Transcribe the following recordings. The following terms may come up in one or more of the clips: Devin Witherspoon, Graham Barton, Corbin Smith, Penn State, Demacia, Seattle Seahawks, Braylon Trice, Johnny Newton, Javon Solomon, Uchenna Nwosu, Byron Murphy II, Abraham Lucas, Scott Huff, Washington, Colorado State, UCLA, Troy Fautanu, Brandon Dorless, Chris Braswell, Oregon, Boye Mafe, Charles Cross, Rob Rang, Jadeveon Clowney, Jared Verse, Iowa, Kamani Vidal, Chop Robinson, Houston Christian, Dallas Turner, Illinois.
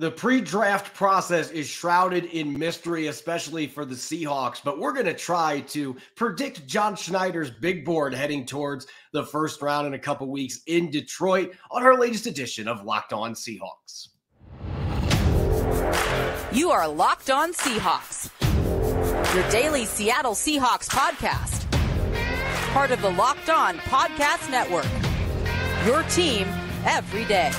The pre-draft process is shrouded in mystery, especially for the Seahawks, but we're going to try to predict John Schneider's big board heading towards the first round in a couple weeks in Detroit on our latest edition of Locked On Seahawks. You are Locked On Seahawks, your daily Seattle Seahawks podcast, part of the Locked On Podcast Network, your team every day.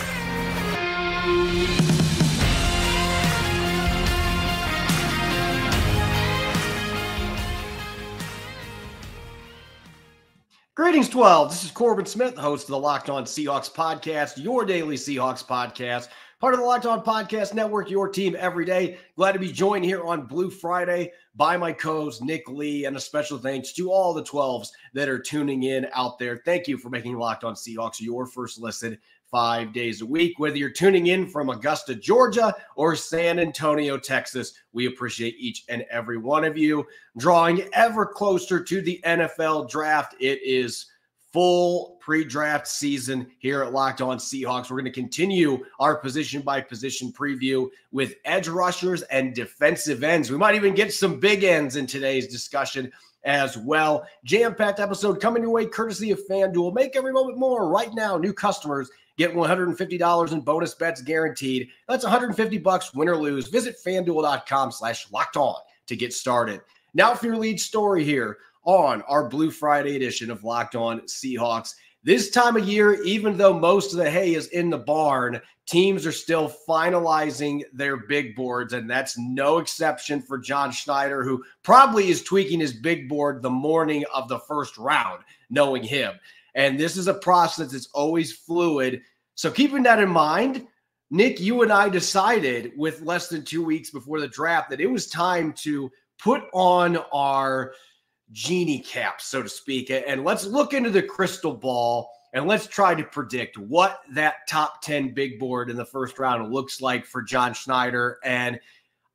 Greetings, 12. This is Corbin Smith, host of the Locked On Seahawks podcast, your daily Seahawks podcast, part of the Locked On Podcast Network, your team every day. Glad to be joined here on Blue Friday by my co-host, Nick Lee, and a special thanks to all the 12s that are tuning in out there. Thank you for making Locked On Seahawks your first listen 5 days a week. Whether you're tuning in from Augusta, Georgia, or San Antonio, Texas, we appreciate each and every one of you. Drawing ever closer to the NFL draft, it is full pre-draft season here at Locked On Seahawks. We're going to continue our position-by-position preview with edge rushers and defensive ends. We might even get some big ends in today's discussion as well. Jam-packed episode coming your way courtesy of FanDuel. Make every moment more. Right now, new customers get $150 in bonus bets guaranteed. That's $150, win or lose. Visit FanDuel.com/LockedOn to get started. Now for your lead story here on our Blue Friday edition of Locked On Seahawks. This time of year, even though most of the hay is in the barn, teams are still finalizing their big boards, and that's no exception for John Schneider, who probably is tweaking his big board the morning of the first round, knowing him. And this is a process that's always fluid. So keeping that in mind, Nick, you and I decided with less than 2 weeks before the draft that it was time to put on our genie cap, so to speak, and let's look into the crystal ball and let's try to predict what that top 10 big board in the first round looks like for John Schneider. And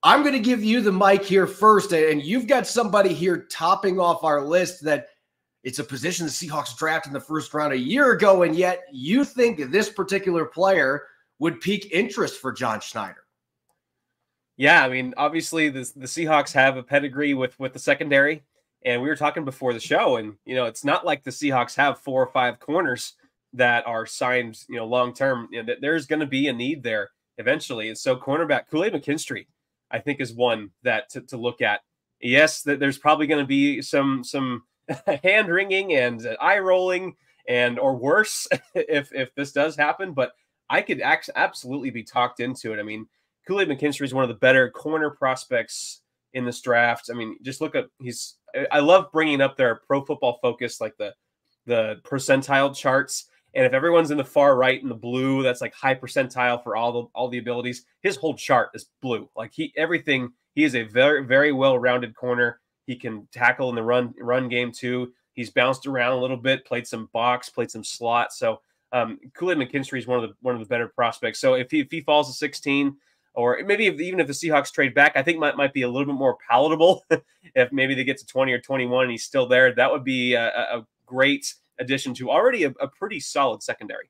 I'm going to give you the mic here first, and you've got somebody here topping off our list that it's a position the Seahawks drafted in the first round a year ago, and yet you think this particular player would pique interest for John Schneider. Yeah, I mean, obviously the Seahawks have a pedigree with the secondary. And we were talking before the show, and, you know, it's not like the Seahawks have 4 or 5 corners that are signed, you know, long-term. You know, there's going to be a need there eventually. And so cornerback Kool-Aid McKinstry, I think, is one that to look at. Yes, there's probably going to be some hand-wringing and eye-rolling and or worse if this does happen, but I could absolutely be talked into it. I mean, Kool-Aid McKinstry is one of the better corner prospects in this draft. I mean, just look at I love bringing up their Pro Football Focus, like the percentile charts. And if everyone's in the far right in the blue, that's like high percentile for all the abilities. His whole chart is blue. Like he is a very, very well-rounded corner. He can tackle in the run game too. He's bounced around a little bit, played some box, played some slot. So Kool-Aid McKinstry is one of the better prospects. So if he falls to 16, or maybe even if the Seahawks trade back, I think might be a little bit more palatable if maybe they get to 20 or 21 and he's still there. That would be a great addition to already a pretty solid secondary.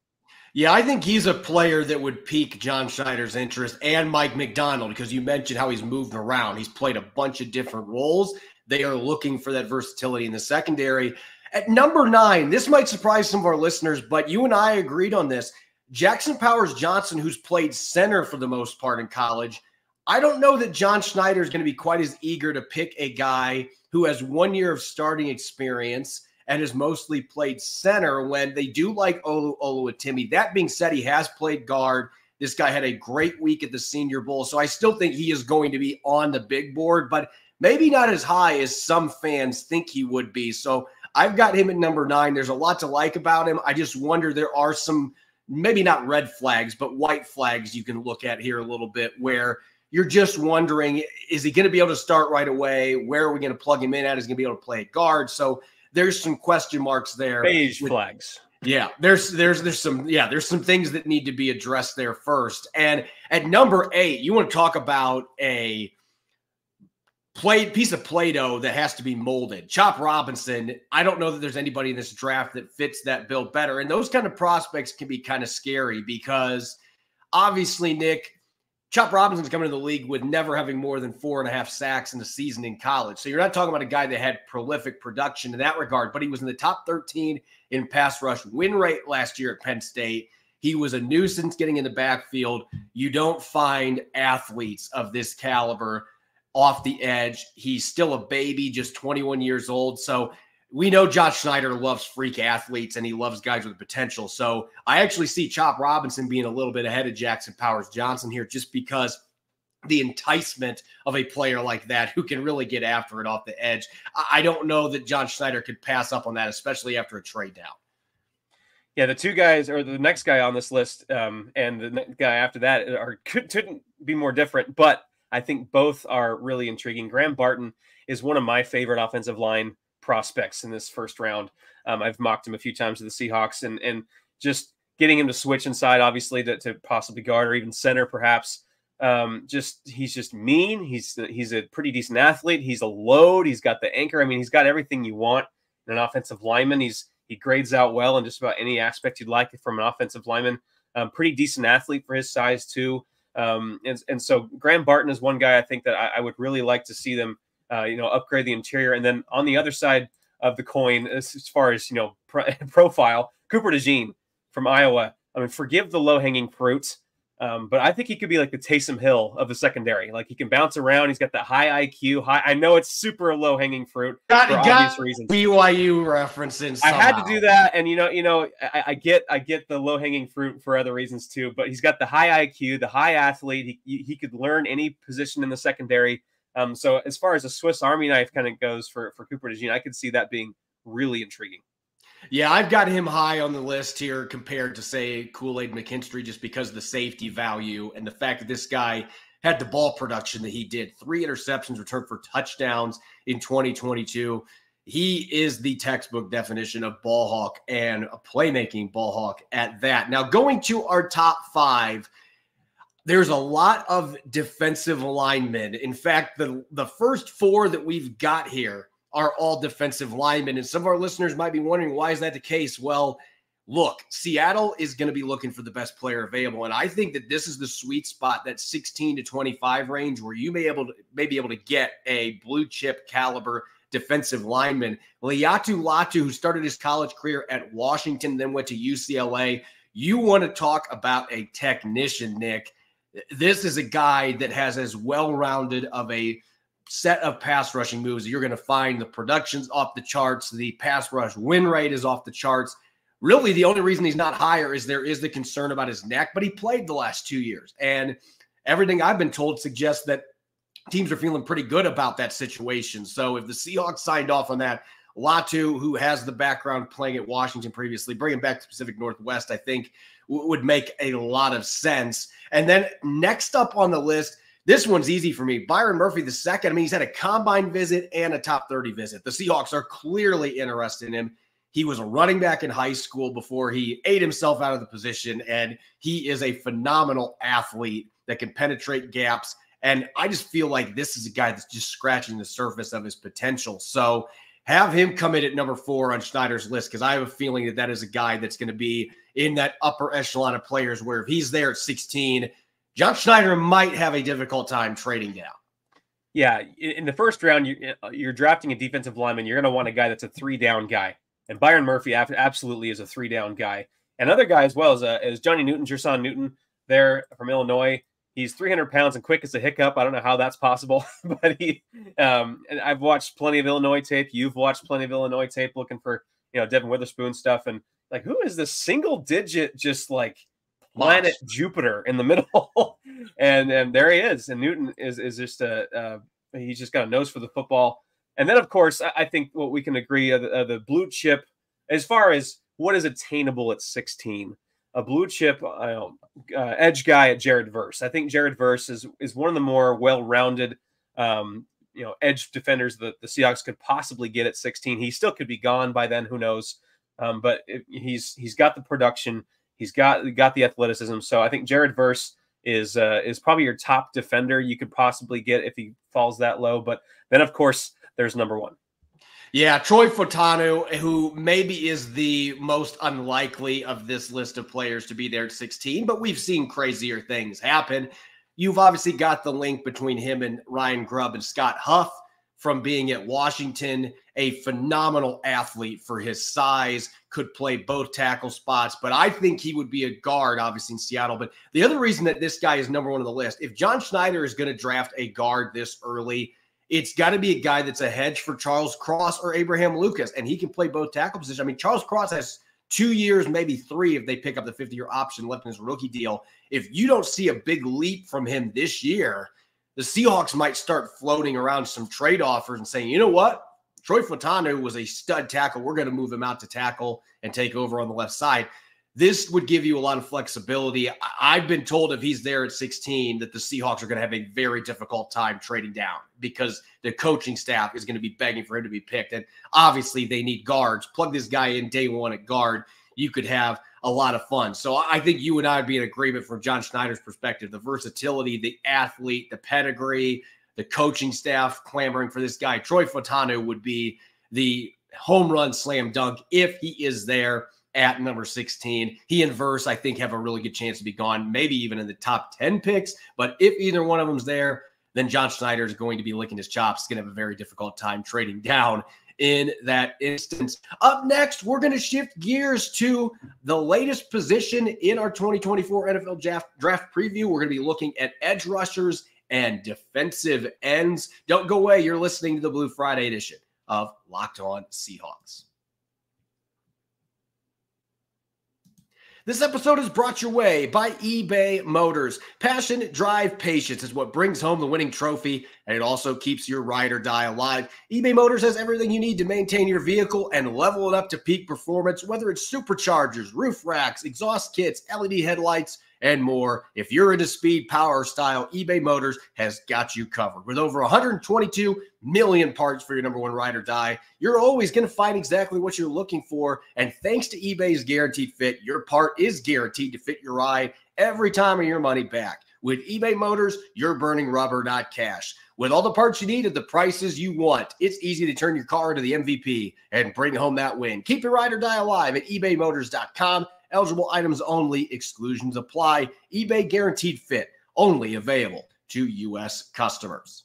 Yeah, I think he's a player that would pique John Schneider's interest, and Mike McDonald, because you mentioned how he's moved around. He's played a bunch of different roles. They are looking for that versatility in the secondary. At number 9, this might surprise some of our listeners, but you and I agreed on this. Jackson Powers-Johnson, who's played center for the most part in college, I don't know that John Schneider is going to be quite as eager to pick a guy who has 1 year of starting experience and has mostly played center when they do like Oluwatimi. That being said, he has played guard. This guy had a great week at the Senior Bowl, so I still think he is going to be on the big board, but maybe not as high as some fans think he would be. So I've got him at number 9. There's a lot to like about him. I just wonder there are some maybe not red flags, but white flags you can look at here a little bit where you're just wondering, is he going to be able to start right away? Where are we going to plug him in at? Is he going to be able to play guard? So there's some question marks there. Beige flags. Yeah, there's some things that need to be addressed there first. And at number 8, you want to talk about a piece of Play-Doh that has to be molded. Chop Robinson, I don't know that there's anybody in this draft that fits that bill better. And those kind of prospects can be kind of scary because obviously, Nick, Chop Robinson's coming into the league with never having more than 4.5 sacks in a season in college. So you're not talking about a guy that had prolific production in that regard, but he was in the top 13 in pass rush win rate last year at Penn State. He was a nuisance getting in the backfield. You don't find athletes of this caliber off the edge. He's still a baby, just 21 years old. So we know John Schneider loves freak athletes and he loves guys with potential. So I actually see Chop Robinson being a little bit ahead of Jackson Powers-Johnson here just because the enticement of a player like that who can really get after it off the edge. I don't know that John Schneider could pass up on that, especially after a trade down. Yeah, the two guys or the next guy on this list and the guy after that couldn't be more different, but I think both are really intriguing. Graham Barton is one of my favorite offensive line prospects in this first round. I've mocked him a few times to the Seahawks and just getting him to switch inside, obviously, to possibly guard or even center, perhaps. He's just mean. He's a pretty decent athlete. He's a load. He's got the anchor. I mean, he's got everything you want in an offensive lineman. He grades out well in just about any aspect you'd like from an offensive lineman. Pretty decent athlete for his size, too. And so Graham Barton is one guy I think that I would really like to see them, upgrade the interior. And then on the other side of the coin, as far as, profile, Cooper DeJean from Iowa. I mean, forgive the low hanging fruit, but I think he could be like the Taysom Hill of the secondary. Like he can bounce around. He's got that high IQ. I know it's super low hanging fruit for obvious reasons. BYU references. I had to do that. And I get the low hanging fruit for other reasons too, but he's got the high IQ, the high athlete. He could learn any position in the secondary. So as far as a Swiss Army knife kind of goes for Cooper DeJean, I could see that being really intriguing. Yeah, I've got him high on the list here compared to, say, Kool-Aid McKinstry just because of the safety value and the fact that this guy had the ball production that he did. 3 interceptions returned for touchdowns in 2022. He is the textbook definition of ball hawk and a playmaking ball hawk at that. Now, going to our top 5, there's a lot of defensive linemen. In fact, the first 4 that we've got here are all defensive linemen. And some of our listeners might be wondering, why is that the case? Well, look, Seattle is going to be looking for the best player available. And I think that this is the sweet spot, that 16 to 25 range, where you may be able to get a blue chip caliber defensive lineman. Laiatu Latu, who started his college career at Washington, then went to UCLA. You want to talk about a technician, Nick. This is a guy that has as well-rounded of a set of pass rushing moves. You're going to find the production's off the charts. The pass rush win rate is off the charts. Really, the only reason he's not higher is there is the concern about his neck, but he played the last 2 years. And everything I've been told suggests that teams are feeling pretty good about that situation. So if the Seahawks signed off on that, Latu, who has the background playing at Washington previously, bring him back to Pacific Northwest, I think would make a lot of sense. And then next up on the list, this one's easy for me. Byron Murphy II. I mean, he's had a combine visit and a top 30 visit. The Seahawks are clearly interested in him. He was a running back in high school before he ate himself out of the position, and he is a phenomenal athlete that can penetrate gaps. And I just feel like this is a guy that's just scratching the surface of his potential. So have him come in at number 4 on Schneider's list, because I have a feeling that that is a guy that's going to be in that upper echelon of players where if he's there at 16, John Schneider might have a difficult time trading down. Yeah, in the first round, you're drafting a defensive lineman. You're going to want a guy that's a 3-down guy. And Byron Murphy absolutely is a 3-down guy. Another guy as well is Johnny Newton, Jerson Newton there from Illinois. He's 300 pounds and quick as a hiccup. I don't know how that's possible, but and I've watched plenty of Illinois tape. You've watched plenty of Illinois tape looking for, Devin Witherspoon stuff. And like, who is this single digit, just like planet Jupiter in the middle? and there he is. And Newton is just he's just got a nose for the football. And then of course, I think what we can agree are the blue chip, as far as what is attainable at 16, a blue chip edge guy at Jared Verse. I think Jared Verse is one of the more well-rounded, edge defenders that the Seahawks could possibly get at 16. He still could be gone by then, who knows? But he's got the production, he's got the athleticism. So I think Jared Verse is probably your top defender you could possibly get if he falls that low. But then of course there's number 1. Yeah, Troy Fautanu, who maybe is the most unlikely of this list of players to be there at 16, but we've seen crazier things happen. You've obviously got the link between him and Ryan Grubb and Scott Huff from being at Washington, a phenomenal athlete for his size, could play both tackle spots, but I think he would be a guard, obviously, in Seattle. But the other reason that this guy is number one on the list, if John Schneider is going to draft a guard this early, it's got to be a guy that's a hedge for Charles Cross or Abraham Lucas, and he can play both tackle positions. I mean, Charles Cross has 2 years, maybe three, if they pick up the 50-year option left in his rookie deal. If you don't see a big leap from him this year, the Seahawks might start floating around some trade offers and saying, you know what? Troy Fautanu was a stud tackle. We're going to move him out to tackle and take over on the left side. This would give you a lot of flexibility. I've been told if he's there at 16 that the Seahawks are going to have a very difficult time trading down because the coaching staff is going to be begging for him to be picked. And obviously they need guards. Plug this guy in day one at guard. You could have a lot of fun. So I think you and I would be in agreement from John Schneider's perspective. The versatility, the athlete, the pedigree, the coaching staff clamoring for this guy. Troy Fautanu would be the home run slam dunk if he is there at number 16. He and Verse, I think, have a really good chance to be gone, maybe even in the top 10 picks. But if either one of them's there, then John Schneider is going to be licking his chops. He's going to have a very difficult time trading down in that instance. Up next, we're going to shift gears to the latest position in our 2024 NFL draft preview. We're going to be looking at edge rushers and defensive ends. Don't go away. You're listening to the Blue Friday edition of Locked On Seahawks. This episode is brought your way by eBay Motors. Passion, drive, patience is what brings home the winning trophy, and it also keeps your ride or die alive. eBay Motors has everything you need to maintain your vehicle and level it up to peak performance, whether it's superchargers, roof racks, exhaust kits, LED headlights, and more. If you're into speed, power, style, eBay Motors has got you covered. With over 122 million parts for your number one ride or die, you're always going to find exactly what you're looking for. And thanks to eBay's guaranteed fit, your part is guaranteed to fit your ride every time or your money back. With eBay Motors, you're burning rubber, not cash. With all the parts you need at the prices you want, it's easy to turn your car into the MVP and bring home that win. Keep your ride or die alive at ebaymotors.com. Eligible items only. Exclusions apply. eBay guaranteed fit. Only available to U.S. customers.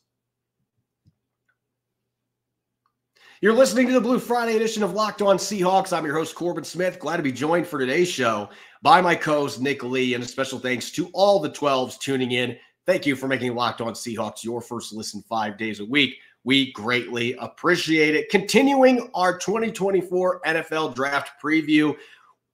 You're listening to the Blue Friday edition of Locked On Seahawks. I'm your host, Corbin Smith. Glad to be joined for today's show by my co-host, Nick Lee, and a special thanks to all the 12s tuning in. Thank you for making Locked On Seahawks your first listen 5 days a week. We greatly appreciate it. Continuing our 2024 NFL Draft Preview.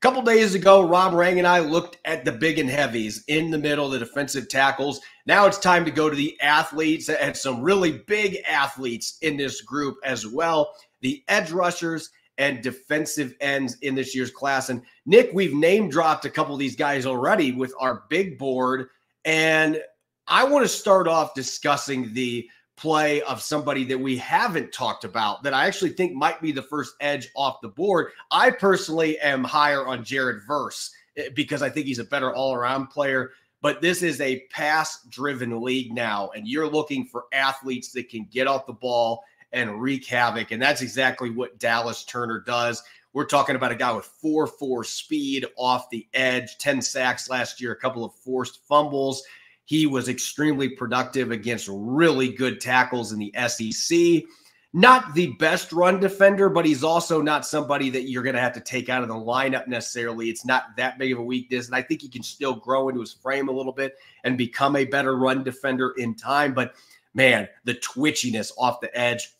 A couple days ago, Rob Rang and I looked at the big and heavies in the middle, the defensive tackles. Now it's time to go to the athletes, and some really big athletes in this group as well, the edge rushers and defensive ends in this year's class. And Nick, we've name dropped a couple of these guys already with our big board, and I want to start off discussing the play of somebody that we haven't talked about that I actually think might be the first edge off the board. I personally am higher on Jared Verse because I think he's a better all-around player, but this is a pass-driven league now, and you're looking for athletes that can get off the ball and wreak havoc, and that's exactly what Dallas Turner does. We're talking about a guy with 4.4 speed off the edge, 10 sacks last year, a couple of forced fumbles. He was extremely productive against really good tackles in the SEC. Not the best run defender, but he's also not somebody that you're going to have to take out of the lineup necessarily. It's not that big of a weakness, and I think he can still grow into his frame a little bit and become a better run defender in time. But, man, the twitchiness off the edge.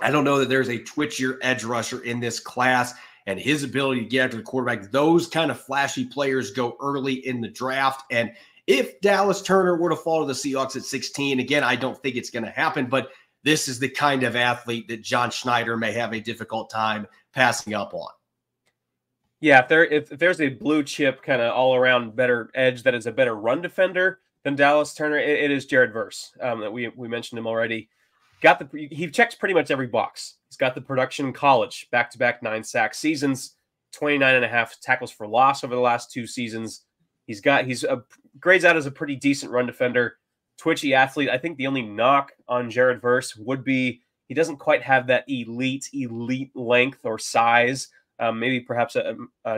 I don't know that there's a twitchier edge rusher in this class, and his ability to get after the quarterback. Those kind of flashy players go early in the draft, and if Dallas Turner were to fall to the Seahawks at 16, again, I don't think it's going to happen, but this is the kind of athlete that John Schneider may have a difficult time passing up on. Yeah, if there's a blue chip kind of all-around better edge that is a better run defender than Dallas Turner, it is Jared Verse. We mentioned him already. He checks pretty much every box. He's got the production in college, back-to-back 9-sack seasons, 29.5 tackles for loss over the last two seasons. He grades out as a pretty decent run defender, twitchy athlete. I think the only knock on Jared Verse would be he doesn't quite have that elite length or size. Maybe perhaps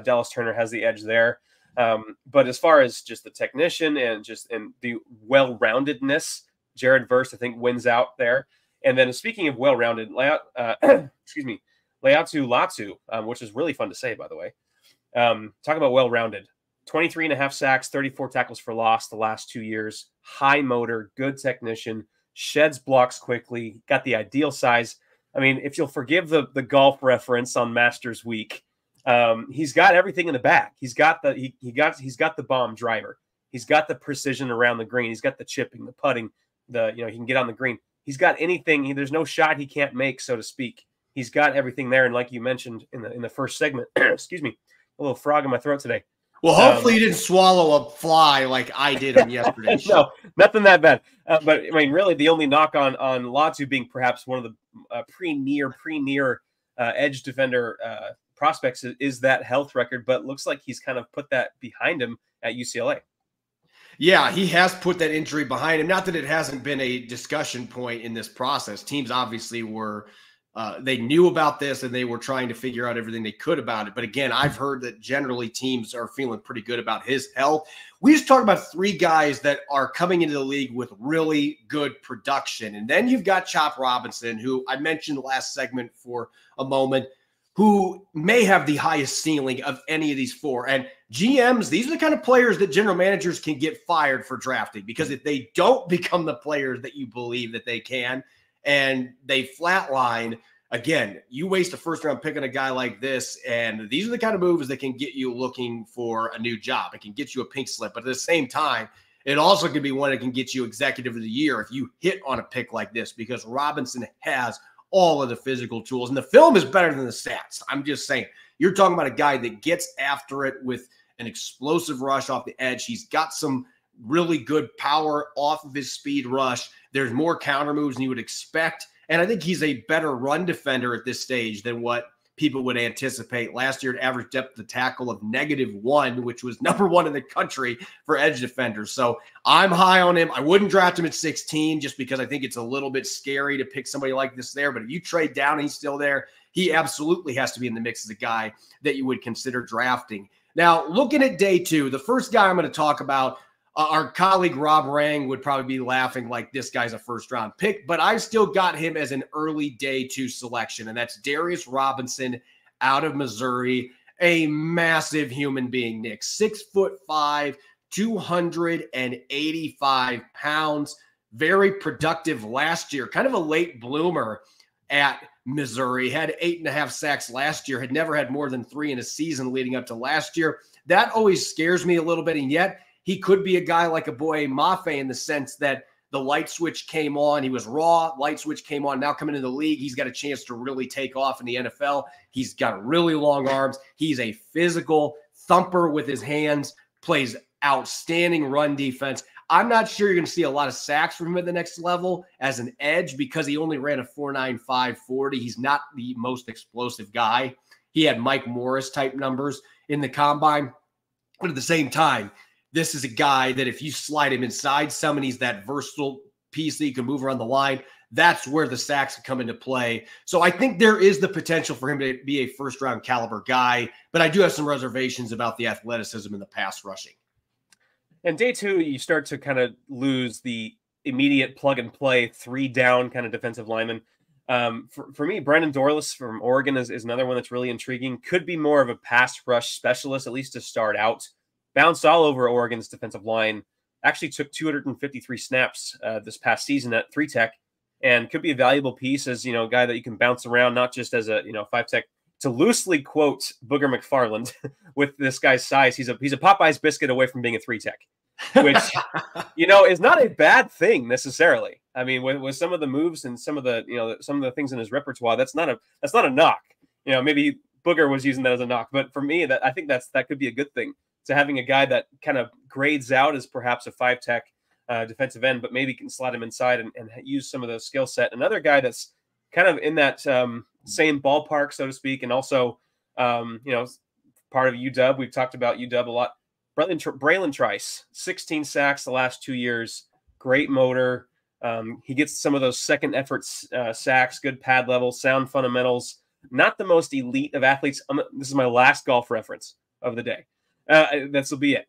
Dallas Turner has the edge there. But as far as just the technician and the well-roundedness, Jared Verse, I think, wins out there. And then speaking of well-rounded, Laiatu Latu, which is really fun to say, by the way. Talking about well-rounded, 23.5 sacks, 34 tackles for loss the last 2 years, high motor, good technician, sheds blocks quickly, got the ideal size. I mean, if you'll forgive the golf reference on Masters Week, he's got everything in the bag. He's got the he's got the bomb driver. He's got the precision around the green. He's got the chipping, the putting, the he can get on the green. He's got anything. There's no shot he can't make, so to speak. He's got everything there. And like you mentioned in the first segment, excuse me, a little frog in my throat today. Well, hopefully you didn't swallow a fly like I did him yesterday. No, nothing that bad. But I mean, really, the only knock on Latu being perhaps one of the pre-near edge defender prospects is that health record. But looks like he's kind of put that behind him at UCLA. Yeah, he has put that injury behind him. Not that it hasn't been a discussion point in this process. Teams obviously were. They knew about this and they were trying to figure out everything they could about it. But again, I've heard that generally teams are feeling pretty good about his health. We just talked about three guys that are coming into the league with really good production. And then you've got Chop Robinson, who I mentioned last segment for a moment, who may have the highest ceiling of any of these four. And GMs, these are the kind of players that general managers can get fired for drafting, because if they don't become the players that you believe that they can, and they flatline, again, you waste a first-round pick on a guy like this, and these are the kind of moves that can get you looking for a new job. It can get you a pink slip, but at the same time, it also could be one that can get you executive of the year if you hit on a pick like this, because Robinson has all of the physical tools, and the film is better than the stats. I'm just saying, you're talking about a guy that gets after it with an explosive rush off the edge. He's got some really good power off of his speed rush. There's more counter moves than you would expect. And I think he's a better run defender at this stage than what people would anticipate. Last year, it averaged depth of tackle of -1, which was #1 in the country for edge defenders. So I'm high on him. I wouldn't draft him at 16 just because I think it's a little bit scary to pick somebody like this there. But if you trade down and he's still there, he absolutely has to be in the mix as a guy that you would consider drafting. Now, looking at day two, the first guy I'm going to talk about, our colleague Rob Rang would probably be laughing like this guy's a first-round pick, but I've still got him as an early day 2 selection, and that's Darius Robinson out of Missouri, a massive human being, Nick. 6'5", 285 pounds, very productive last year, kind of a late bloomer at Missouri. Had 8.5 sacks last year, had never had more than 3 in a season leading up to last year. That always scares me a little bit, and yet he could be a guy like Aboye Mafe in the sense that the light switch came on. He was raw. Light switch came on. Now coming into the league, he's got a chance to really take off in the NFL. He's got really long arms. He's a physical thumper with his hands, plays outstanding run defense. I'm not sure you're going to see a lot of sacks from him at the next level as an edge because he only ran a 4.95 40. He's not the most explosive guy. He had Mike Morris-type numbers in the combine. But at the same time, this is a guy that if you slide him inside some, and he's that versatile piece that you can move around the line, that's where the sacks come into play. So I think there is the potential for him to be a first-round caliber guy, but I do have some reservations about the athleticism and the pass rushing. And day 2, you start to kind of lose the immediate plug-and-play, 3-down kind of defensive lineman. For me, Brandon Dorless from Oregon is another one that's really intriguing. Could be more of a pass rush specialist, at least to start out. Bounced all over Oregon's defensive line, actually took 253 snaps this past season at 3-tech, and could be a valuable piece as, a guy that you can bounce around, not just as a, 5-tech. To loosely quote Booger McFarland, with this guy's size, he's a Popeye's biscuit away from being a 3-tech, which, is not a bad thing necessarily. I mean, with some of the moves and some of the, some of the things in his repertoire, that's not a knock. Maybe Booger was using that as a knock, but for me, I think that could be a good thing. To having a guy that kind of grades out as perhaps a 5-tech defensive end, but maybe can slide him inside and use some of those skill set. Another guy that's kind of in that same ballpark, so to speak, and also, part of UW. We've talked about UW a lot. Braylon Trice, 16 sacks the last 2 years, great motor. He gets some of those second effort sacks, good pad level, sound fundamentals. Not the most elite of athletes. This is my last golf reference of the day. This will be it.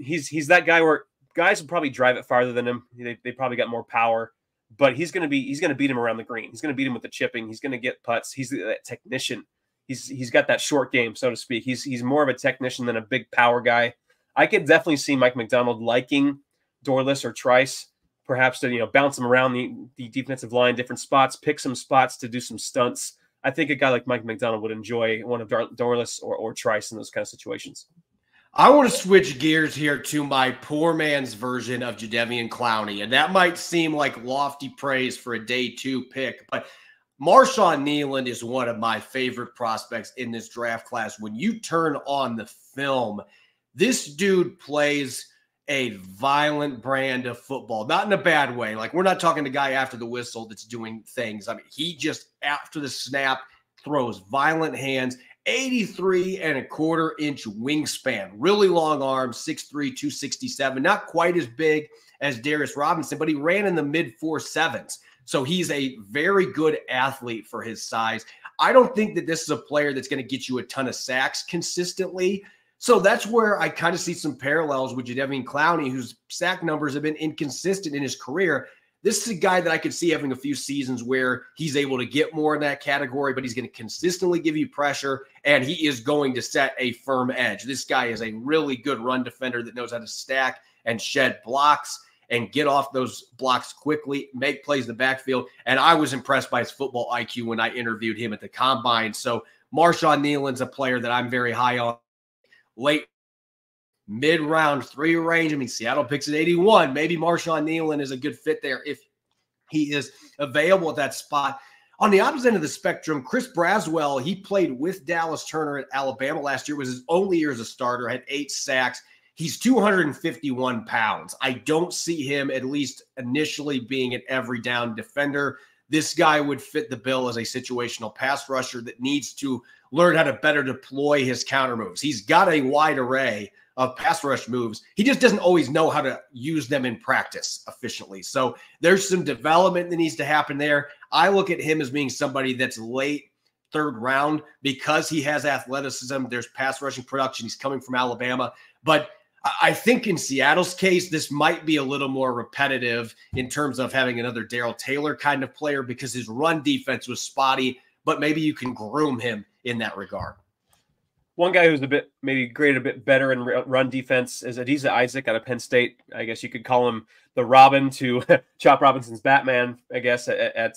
He's that guy where guys will probably drive it farther than him. They probably got more power, but he's going to beat him around the green. He's going to beat him with the chipping. He's going to get putts. He's that technician. He's got that short game, so to speak. He's more of a technician than a big power guy. I could definitely see Mike McDonald liking Dorlus or Trice, perhaps to bounce him around the defensive line, different spots, pick some spots to do some stunts. I think a guy like Mike McDonald would enjoy one of Dorlus or Trice in those kind of situations. I want to switch gears here to my poor man's version of Jadeveon Clowney, and that might seem like lofty praise for a day two pick, but Marshawn Kneeland is one of my favorite prospects in this draft class. When you turn on the film, this dude plays a violent brand of football, not in a bad way. Like, we're not talking the guy after the whistle that's doing things. I mean, he just, after the snap, throws violent hands, 83.25-inch wingspan, really long arms, 6'3", 267, not quite as big as Darius Robinson, but he ran in the mid-4.7s. So he's a very good athlete for his size. I don't think that this is a player that's going to get you a ton of sacks consistently. So that's where I kind of see some parallels with Jadeveon Clowney, whose sack numbers have been inconsistent in his career. This is a guy that I could see having a few seasons where he's able to get more in that category, but he's going to consistently give you pressure, and he is going to set a firm edge. This guy is a really good run defender that knows how to stack and shed blocks and get off those blocks quickly, make plays in the backfield. And I was impressed by his football IQ when I interviewed him at the Combine. So Marshawn Kneeland's a player that I'm very high on. Late mid-round 3 range. I mean, Seattle picks at 81. Maybe Marshawn Kneeland is a good fit there if he is available at that spot. On the opposite end of the spectrum, Chris Braswell, he played with Dallas Turner at Alabama last year. It was his only year as a starter, had 8 sacks. He's 251 pounds. I don't see him, at least initially, being an every-down defender. This guy would fit the bill as a situational pass rusher that needs to learn how to better deploy his counter moves. He's got a wide array of pass rush moves. He just doesn't always know how to use them in practice efficiently. So there's some development that needs to happen there. I look at him as being somebody that's late 3rd round because he has athleticism. There's pass rushing production. He's coming from Alabama. But I think in Seattle's case, this might be a little more repetitive in terms of having another Darryl Taylor kind of player because his run defense was spotty, but maybe you can groom him in that regard. One guy who's a bit maybe graded a bit better in run defense is Adisa Isaac out of Penn State. I guess you could call him the Robin to Chop Robinson's Batman, I guess, at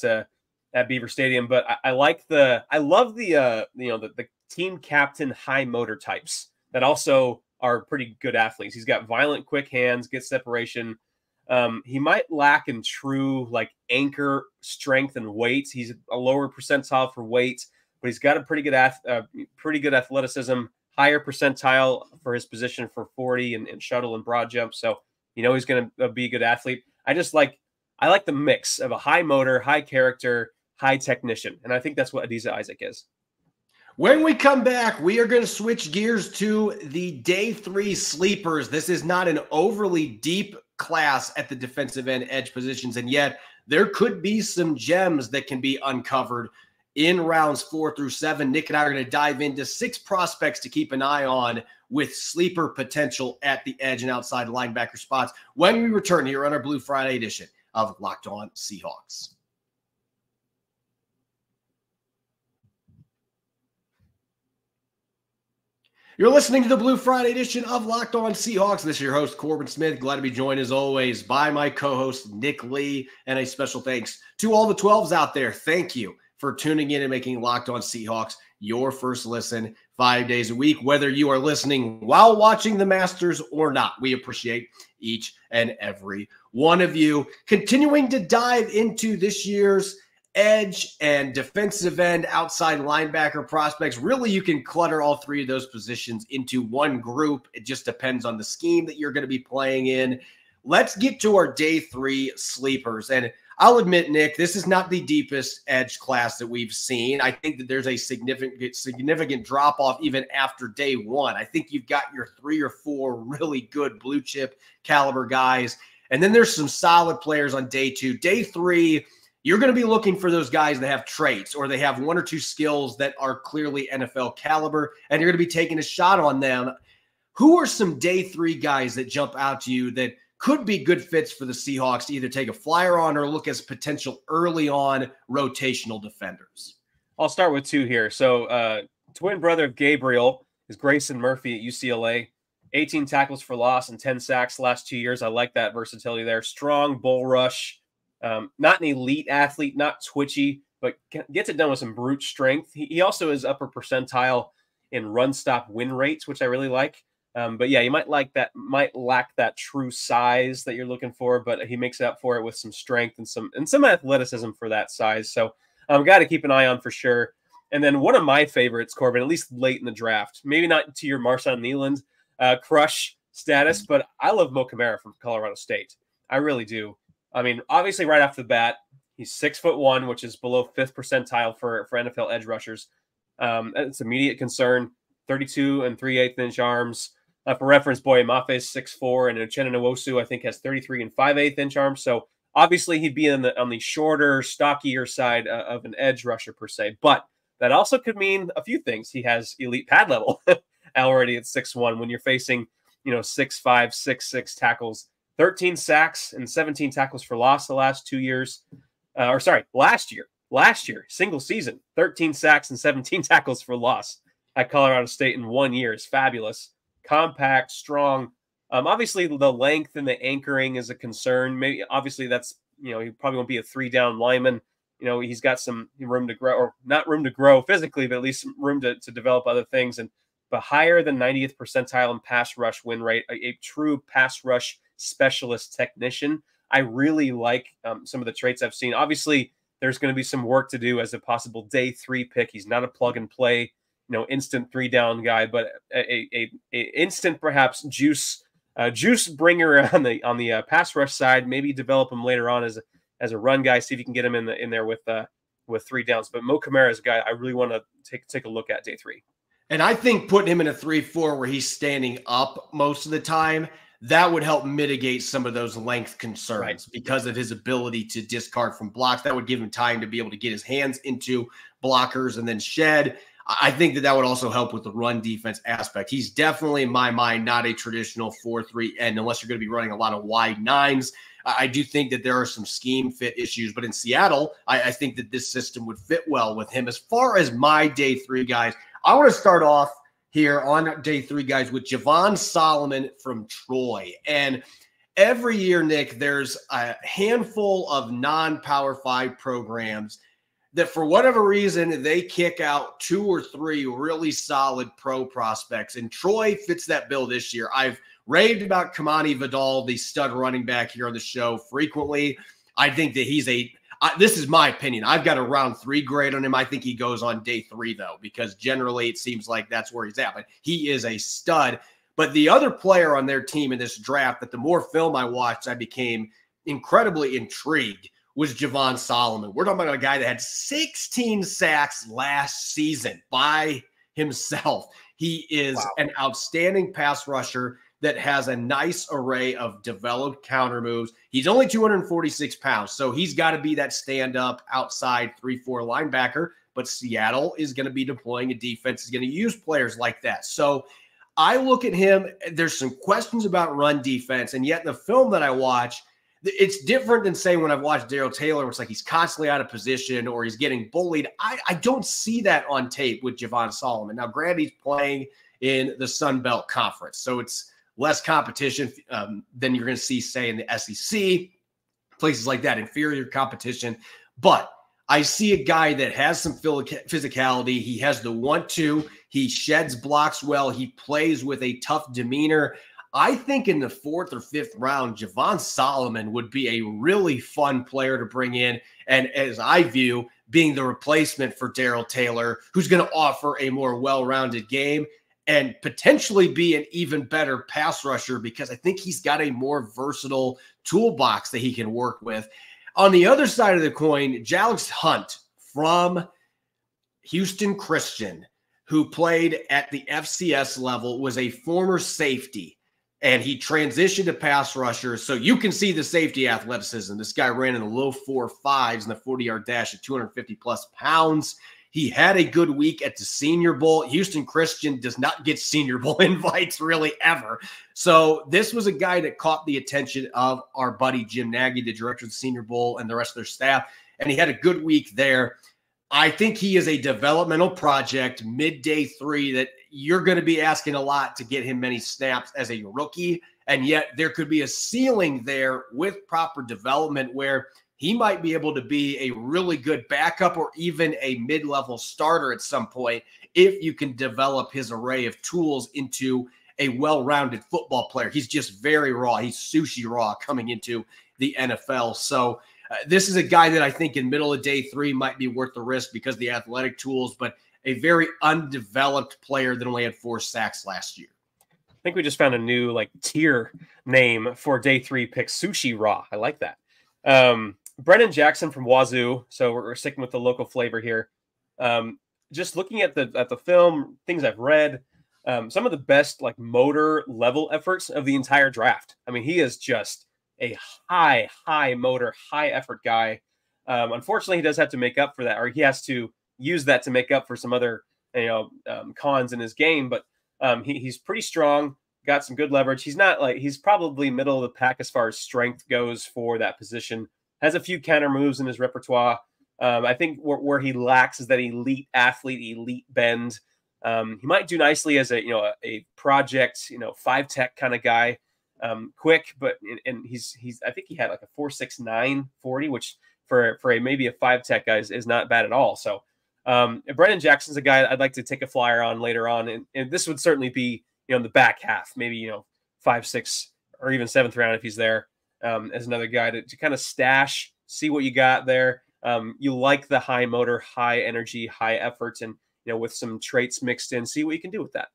Beaver Stadium. But I love the team captain high motor types that also are pretty good athletes. He's got violent, quick hands, gets separation. He might lack in true like anchor strength and weight. He's a lower percentile for weight, but he's got a pretty good athleticism, higher percentile for his position for 40 and shuttle and broad jump. So, he's going to be a good athlete. I like the mix of a high motor, high character, high technician. And I think that's what Adisa Isaac is. When we come back, we are going to switch gears to the day 3 sleepers. This is not an overly deep class at the defensive end edge positions, and yet there could be some gems that can be uncovered in rounds 4 through 7. Nick and I are going to dive into 6 prospects to keep an eye on with sleeper potential at the edge and outside linebacker spots when we return here on our Blue Friday edition of Locked On Seahawks. You're listening to the Blue Friday edition of Locked On Seahawks. This is your host, Corbin Smith. Glad to be joined, as always, by my co-host, Nick Lee. And a special thanks to all the 12s out there. Thank you for tuning in and making Locked On Seahawks your first listen 5 days a week. Whether you are listening while watching the Masters or not, we appreciate each and every one of you. Continuing to dive into this year's edge and defensive end, outside linebacker prospects. Really, you can clutter all 3 of those positions into one group. It just depends on the scheme that you're going to be playing in. Let's get to our day 3 sleepers. And I'll admit, Nick, this is not the deepest edge class that we've seen. I think that there's a significant drop-off even after day 1. I think you've got your 3 or 4 really good blue chip caliber guys. And then there's some solid players on day 2. Day 3, you're going to be looking for those guys that have traits or they have 1 or 2 skills that are clearly NFL caliber, and you're going to be taking a shot on them. Who are some day three guys that jump out to you that could be good fits for the Seahawks to either take a flyer on or look as potential early on rotational defenders? I'll start with two here. So twin brother of Gabriel is Grayson Murphy at UCLA. 18 tackles for loss and 10 sacks the last 2 years. I like that versatility there. Strong bull rush. Not an elite athlete, not twitchy, but gets it done with some brute strength. He also is upper percentile in run stop win rates, which I really like. But yeah, you might lack that true size that you're looking for, but he makes up for it with some strength and some athleticism for that size. So I've got to keep an eye on for sure. And then one of my favorites, Corbin, at least late in the draft, maybe not to your Marshawn Kneeland crush status, but I love Mo Kamara from Colorado State. I really do. I mean, obviously right off the bat, he's 6'1", which is below 5th percentile for NFL edge rushers. It's immediate concern. 32 and 3/8 inch arms. For reference, Boye Mafe is 6'4", and Uchenna Nwosu, I think, has 33 and 5/8 inch arms. So obviously he'd be on the shorter, stockier side of an edge rusher per se. But that also could mean a few things. He has elite pad level already at 6'1". When you're facing, 6'5", 6'6" tackles, 13 sacks and 17 tackles for loss the last 2 years. Last year, single season, 13 sacks and 17 tackles for loss at Colorado State in 1 year is fabulous. Compact, strong. Obviously, the length and the anchoring is a concern. Maybe obviously that's he probably won't be a three-down lineman. He's got some room to grow, or not room to grow physically, but at least some room to develop other things. But higher than 90th percentile in pass rush win rate, a true pass rush specialist technician. I really like some of the traits I've seen. Obviously, there's going to be some work to do as a possible day three pick. He's not a plug and play, instant three down guy, but a instant perhaps juice bringer on the pass rush side. Maybe develop him later on as a run guy. See if you can get him in there with three downs. But Mo Kamara is a guy I really want to take a look at day three. And I think putting him in a 3-4 where he's standing up most of the time, that would help mitigate some of those length concerns, right? Because of his ability to discard from blocks. That would give him time to be able to get his hands into blockers and then shed. I think that would also help with the run defense aspect. He's definitely, in my mind, not a traditional 4-3 end unless you're going to be running a lot of wide nines. I do think that there are some scheme fit issues, but in Seattle, I think that this system would fit well with him. As far as my day three guys, I want to start off here on day three guys with Javon Solomon from Troy. And every year, Nick, there's a handful of non-Power 5 programs that for whatever reason, they kick out two or three really solid pro prospects. And Troy fits that bill this year. I've raved about Kamani Vidal, the stud running back, here on the show frequently. I think that he's this is my opinion. I've got a round 3 grade on him. I think he goes on day 3, though, because generally it seems like that's where he's at. But he is a stud. But the other player on their team in this draft that the more film I watched, I became incredibly intrigued, was Javon Solomon. We're talking about a guy that had 16 sacks last season by himself. He is an outstanding pass rusher that has a nice array of developed counter moves. He's only 246 pounds, so he's got to be that stand-up outside 3-4 linebacker, but Seattle is going to be deploying a defense that's going to use players like that. So I look at him, there's some questions about run defense, and yet the film that I watch, it's different than, say, when I've watched Darryl Taylor, where it's like he's constantly out of position or he's getting bullied. I don't see that on tape with Javon Solomon. Now, granted, he's playing in the Sun Belt Conference, so it's less competition than you're going to see, say, in the SEC, places like that, inferior competition. But I see a guy that has some physicality. He has the want-to. He sheds blocks well. He plays with a tough demeanor. I think in the 4th or 5th round, Javon Solomon would be a really fun player to bring in. And as I view, being the replacement for Darryl Taylor, who's going to offer a more well-rounded game and potentially be an even better pass rusher, because I think he's got a more versatile toolbox that he can work with. On the other side of the coin, Jalix Hunt from Houston Christian, who played at the FCS level, was a former safety, and he transitioned to pass rusher. So you can see the safety athleticism. This guy ran in the low 4.5s in the 40-yard dash at 250-plus pounds. He had a good week at the Senior Bowl. Houston Christian does not get Senior Bowl invites really ever. So this was a guy that caught the attention of our buddy Jim Nagy, the director of the Senior Bowl, and the rest of their staff, and he had a good week there. I think he is a developmental project, midday three, that you're going to be asking a lot to get him many snaps as a rookie, and yet there could be a ceiling there with proper development where he might be able to be a really good backup or even a mid-level starter at some point if you can develop his array of tools into a well-rounded football player. He's just very raw. He's sushi raw coming into the NFL. So this is a guy that I think in middle of day three might be worth the risk because of the athletic tools, but a very undeveloped player that only had 4 sacks last year. I think we just found a new like tier name for day three pick, Sushi Raw. I like that. Brennan Jackson from Wazoo. So we're sticking with the local flavor here. Just looking at the film, things I've read, some of the best like motor level efforts of the entire draft. I mean, he is just a high motor, high effort guy. Unfortunately, he does have to make up for that, or he has to use that to make up for some other, cons in his game. But he's pretty strong, got some good leverage. He's not like, he's probably middle of the pack as far as strength goes for that position. Has a few counter moves in his repertoire. I think where he lacks is that elite athlete, elite bend. He might do nicely as a project, 5-tech kind of guy. Quick, but and he's I think he had like a 4.69 40, which for a maybe a 5-tech guy is not bad at all. So Brennan Jackson's a guy I'd like to take a flyer on later on, and this would certainly be in the back half, maybe 5, 6, or even 7th round if he's there, as another guy to kind of stash, see what you got there. You like the high motor, high energy, high effort, and with some traits mixed in, see what you can do with that.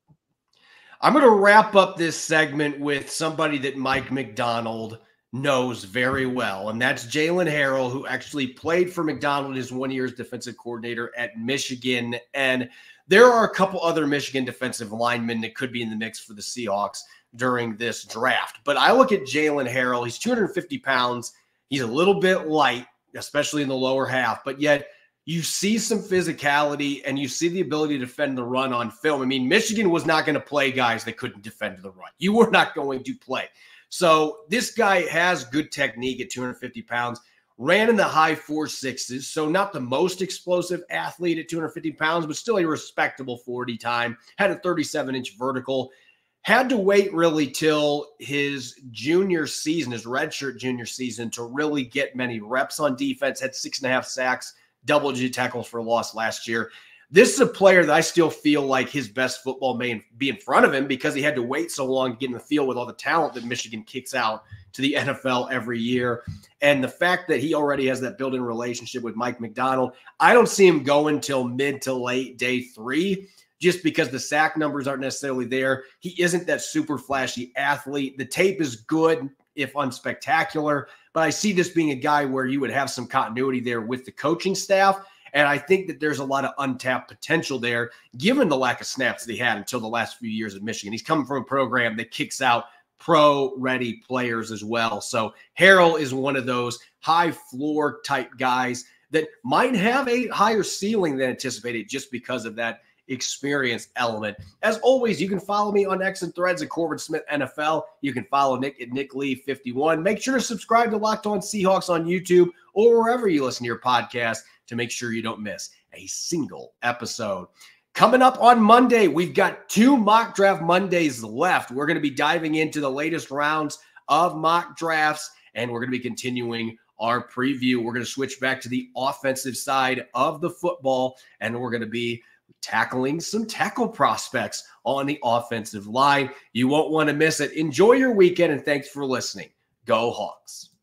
I'm going to wrap up this segment with somebody that Mike McDonald knows very well, and that's Jalen Harrell, who actually played for McDonald as one year's defensive coordinator at Michigan. And there are a couple other Michigan defensive linemen that could be in the mix for the Seahawks during this draft. But I look at Jalen Harrell. He's 250 pounds. He's a little bit light, especially in the lower half, but yet you see some physicality and you see the ability to defend the run on film. I mean, Michigan was not going to play guys that couldn't defend the run. You were not going to play. So this guy has good technique at 250 pounds, ran in the high 4.6s, so not the most explosive athlete at 250 pounds, but still a respectable 40 time, had a 37-inch vertical, had to wait really till his junior season, his redshirt junior season, to really get many reps on defense, had 6.5 sacks, double-digit tackles for loss last year. This is a player that I still feel like his best football may be in front of him because he had to wait so long to get in the field with all the talent that Michigan kicks out to the NFL every year. And the fact that he already has that built-in relationship with Mike McDonald, I don't see him going till mid to late day three just because the sack numbers aren't necessarily there. He isn't that super flashy athlete. The tape is good, if unspectacular, but I see this being a guy where you would have some continuity there with the coaching staff. And I think that there's a lot of untapped potential there, given the lack of snaps that he had until the last few years at Michigan. He's coming from a program that kicks out pro-ready players as well. So Harrell is one of those high-floor type guys that might have a higher ceiling than anticipated just because of that experience element. As always, you can follow me on X and Threads at Corbin Smith NFL. You can follow Nick at Nick Lee 51. Make sure to subscribe to Locked On Seahawks on YouTube or wherever you listen to your podcast to make sure you don't miss a single episode. Coming up on Monday, we've got 2 mock draft Mondays left. We're going to be diving into the latest rounds of mock drafts, and we're going to be continuing our preview. We're going to switch back to the offensive side of the football, and we're going to be tackling some tackle prospects on the offensive line. You won't want to miss it. Enjoy your weekend, and thanks for listening. Go Hawks.